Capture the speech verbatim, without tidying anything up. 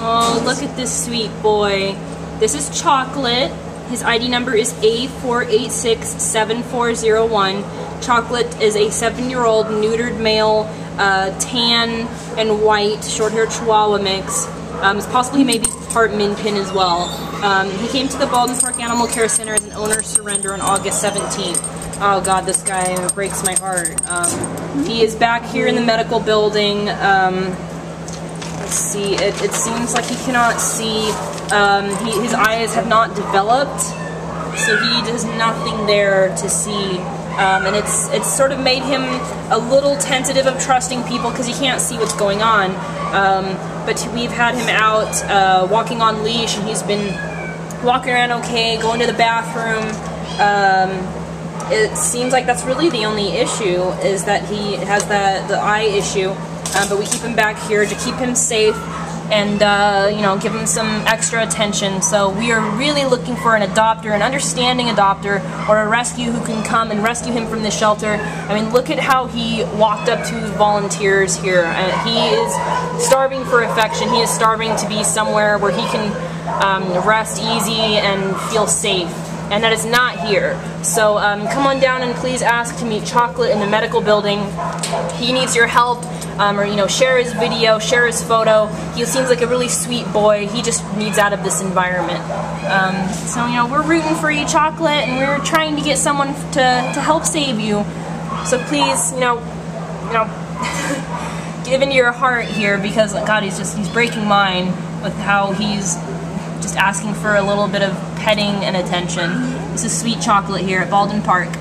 Oh, look at this sweet boy. This is Chocolate. His I D number is A four eight six seven four zero one. Chocolate is a seven-year-old neutered male, uh, tan and white, short-haired Chihuahua mix. Um, it's possible he may be part Minpin as well. Um, he came to the Baldwin Park Animal Care Center as an owner surrender on August seventeenth. Oh God, this guy breaks my heart. Um, he is back here in the medical building. Um, let's see, it, it seems like he cannot see. Um, he, his eyes have not developed, so he does nothing there to see. Um, and it's it's sort of made him a little tentative of trusting people because he can't see what's going on. Um, but we've had him out uh, walking on leash, and he's been walking around okay, going to the bathroom. Um, it seems like that's really the only issue, is that he has that the eye issue. Um, but we keep him back here to keep him safe and uh, you know, give him some extra attention. So we are really looking for an adopter, an understanding adopter, or a rescue who can come and rescue him from the shelter. I mean, look at how he walked up to volunteers here. Uh, he is starving for affection. He is starving to be somewhere where he can um, rest easy and feel safe. And that is not here. So um, come on down and please ask to meet Chocolate in the medical building. He needs your help, um, or you know, share his video, share his photo. He seems like a really sweet boy. He just needs out of this environment. Um, so you know, we're rooting for you, Chocolate, and we're trying to get someone to to help save you. So please, you know, you know, give into your heart here, because God, he's just he's breaking mine with how he's just asking for a little bit of petting and attention. This is sweet Chocolate here at Baldwin Park.